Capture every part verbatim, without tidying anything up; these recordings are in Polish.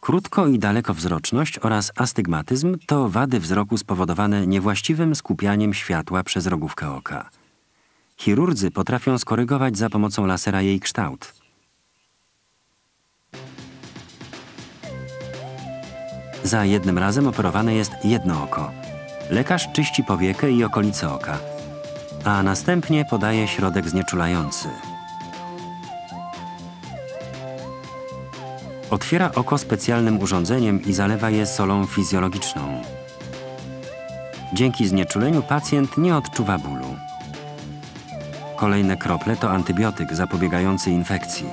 Krótko- i dalekowzroczność oraz astygmatyzm to wady wzroku spowodowane niewłaściwym skupianiem światła przez rogówkę oka. Chirurdzy potrafią skorygować za pomocą lasera jej kształt. Za jednym razem operowane jest jedno oko. Lekarz czyści powiekę i okolice oka, a następnie podaje środek znieczulający. Otwiera oko specjalnym urządzeniem i zalewa je solą fizjologiczną. Dzięki znieczuleniu pacjent nie odczuwa bólu. Kolejne krople to antybiotyk zapobiegający infekcji.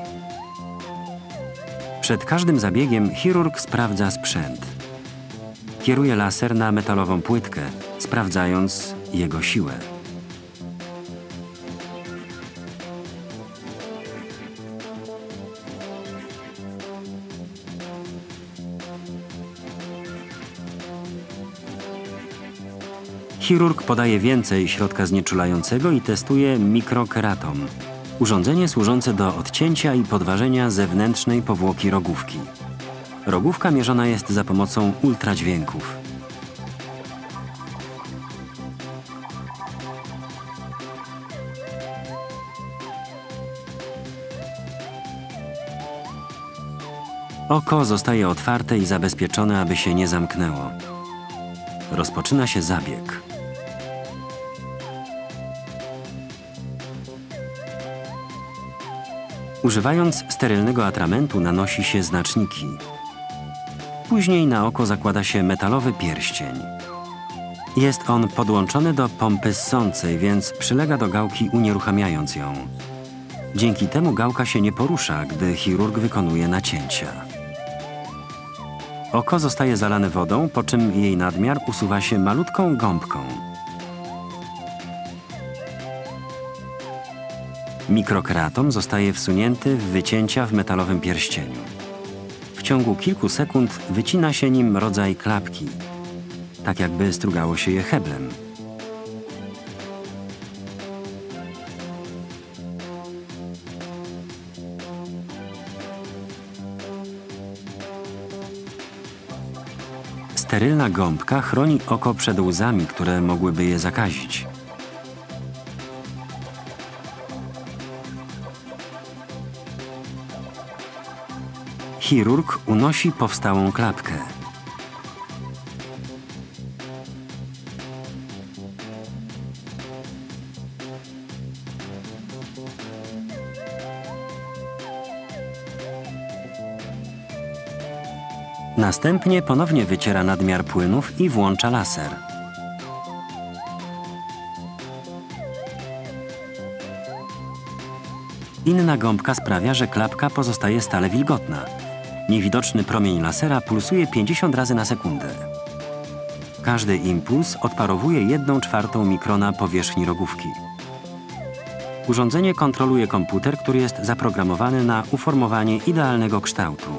Przed każdym zabiegiem chirurg sprawdza sprzęt. Kieruje laser na metalową płytkę, sprawdzając jego siłę. Chirurg podaje więcej środka znieczulającego i testuje mikrokeratom, urządzenie służące do odcięcia i podważenia zewnętrznej powłoki rogówki. Rogówka mierzona jest za pomocą ultradźwięków. Oko zostaje otwarte i zabezpieczone, aby się nie zamknęło. Rozpoczyna się zabieg. Używając sterylnego atramentu nanosi się znaczniki. Później na oko zakłada się metalowy pierścień. Jest on podłączony do pompy ssącej, więc przylega do gałki, unieruchamiając ją. Dzięki temu gałka się nie porusza, gdy chirurg wykonuje nacięcia. Oko zostaje zalane wodą, po czym jej nadmiar usuwa się malutką gąbką. Mikrokeratom zostaje wsunięty w wycięcia w metalowym pierścieniu. W ciągu kilku sekund wycina się nim rodzaj klapki, tak jakby strugało się je heblem. Sterylna gąbka chroni oko przed łzami, które mogłyby je zakazić. Chirurg unosi powstałą klapkę. Następnie ponownie wyciera nadmiar płynów i włącza laser. Inna gąbka sprawia, że klapka pozostaje stale wilgotna. Niewidoczny promień lasera pulsuje pięćdziesiąt razy na sekundę. Każdy impuls odparowuje jedną czwartą mikrona powierzchni rogówki. Urządzenie kontroluje komputer, który jest zaprogramowany na uformowanie idealnego kształtu.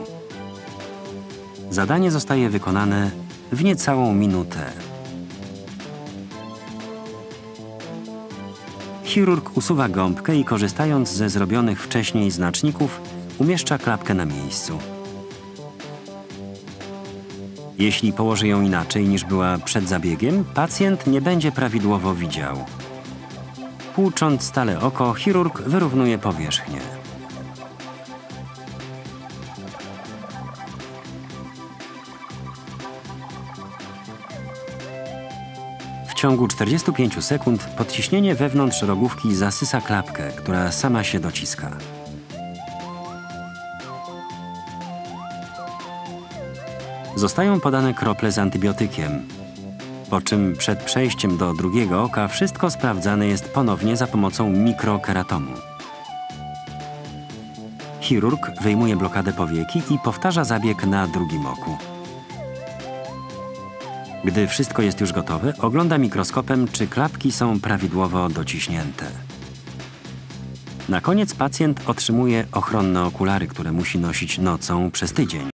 Zadanie zostaje wykonane w niecałą minutę. Chirurg usuwa gąbkę i korzystając ze zrobionych wcześniej znaczników, umieszcza klapkę na miejscu. Jeśli położy ją inaczej niż była przed zabiegiem, pacjent nie będzie prawidłowo widział. Płucząc stale oko, chirurg wyrównuje powierzchnię. W ciągu czterdziestu pięciu sekund podciśnienie wewnątrz rogówki zasysa klapkę, która sama się dociska. Zostają podane krople z antybiotykiem, po czym przed przejściem do drugiego oka wszystko sprawdzane jest ponownie za pomocą mikrokeratomu. Chirurg wyjmuje blokadę powieki i powtarza zabieg na drugim oku. Gdy wszystko jest już gotowe, ogląda mikroskopem, czy klapki są prawidłowo dociśnięte. Na koniec pacjent otrzymuje ochronne okulary, które musi nosić nocą przez tydzień.